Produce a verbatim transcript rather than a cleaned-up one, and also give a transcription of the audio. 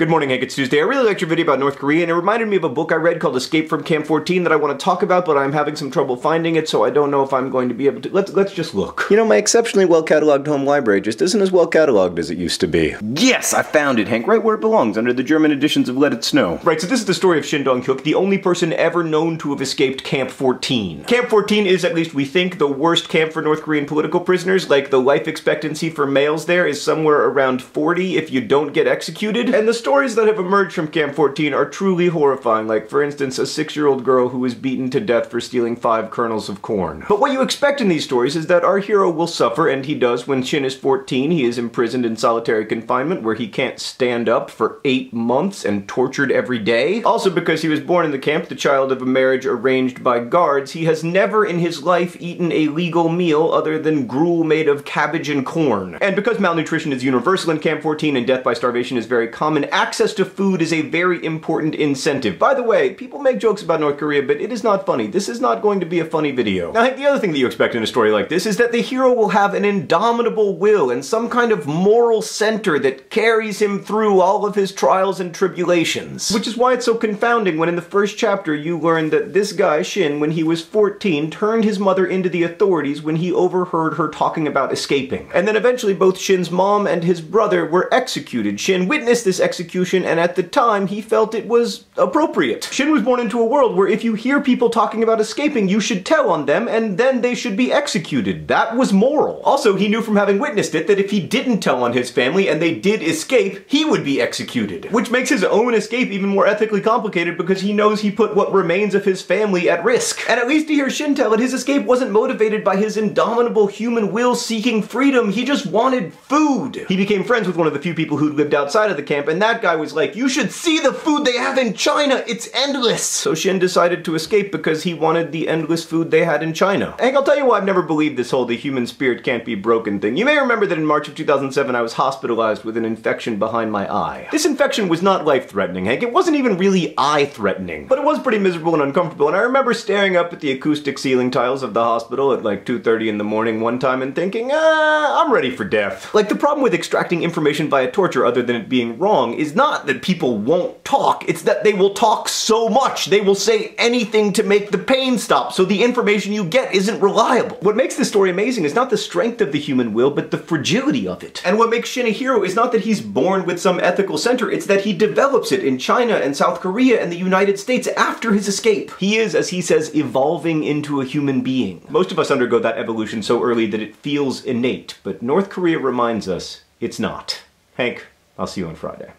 Good morning, Hank. It's Tuesday. I really liked your video about North Korea, and it reminded me of a book I read called Escape from Camp fourteen that I want to talk about, but I'm having some trouble finding it, so I don't know if I'm going to be able to. Let's, let's just look. You know, my exceptionally well-cataloged home library just isn't as well-cataloged as it used to be. Yes! I found it, Hank, right where it belongs, under the German editions of Let It Snow. Right, so this is the story of Shin Dong-hyuk, the only person ever known to have escaped Camp fourteen. Camp fourteen is, at least we think, the worst camp for North Korean political prisoners. Like, the life expectancy for males there is somewhere around forty if you don't get executed, and the story Stories that have emerged from Camp fourteen are truly horrifying, like, for instance, a six-year-old girl who was beaten to death for stealing five kernels of corn. But what you expect in these stories is that our hero will suffer, and he does. When Shin is fourteen, he is imprisoned in solitary confinement, where he can't stand up for eight months and tortured every day. Also, because he was born in the camp, the child of a marriage arranged by guards, he has never in his life eaten a legal meal other than gruel made of cabbage and corn. And because malnutrition is universal in Camp fourteen and death by starvation is very common, access to food is a very important incentive. By the way, people make jokes about North Korea, but it is not funny. This is not going to be a funny video. Now, I think the other thing that you expect in a story like this is that the hero will have an indomitable will and some kind of moral center that carries him through all of his trials and tribulations. Which is why it's so confounding when in the first chapter you learn that this guy, Shin, when he was fourteen, turned his mother into the authorities when he overheard her talking about escaping. And then eventually both Shin's mom and his brother were executed. Shin witnessed this execution and at the time he felt it was appropriate. Shin was born into a world where if you hear people talking about escaping, you should tell on them and then they should be executed. That was moral. Also, he knew from having witnessed it that if he didn't tell on his family and they did escape, he would be executed. Which makes his own escape even more ethically complicated because he knows he put what remains of his family at risk. And at least to hear Shin tell it, his escape wasn't motivated by his indomitable human will seeking freedom. He just wanted food. He became friends with one of the few people who'd lived outside of the camp, and that guy was like, you should see the food they have in China, it's endless! So Shin decided to escape because he wanted the endless food they had in China. Hank, I'll tell you why I've never believed this whole the human spirit can't be broken thing. You may remember that in March of two thousand seven I was hospitalized with an infection behind my eye. This infection was not life-threatening, Hank. It wasn't even really eye-threatening. But it was pretty miserable and uncomfortable, and I remember staring up at the acoustic ceiling tiles of the hospital at like two thirty in the morning one time and thinking, ah, I'm ready for death. Like, the problem with extracting information via torture other than it being wrong is not that people won't talk, it's that they will talk so much, they will say anything to make the pain stop, so the information you get isn't reliable. What makes this story amazing is not the strength of the human will, but the fragility of it. And what makes Shin a hero is not that he's born with some ethical center, it's that he develops it in China and South Korea and the United States after his escape. He is, as he says, evolving into a human being. Most of us undergo that evolution so early that it feels innate, but North Korea reminds us it's not. Hank, I'll see you on Friday.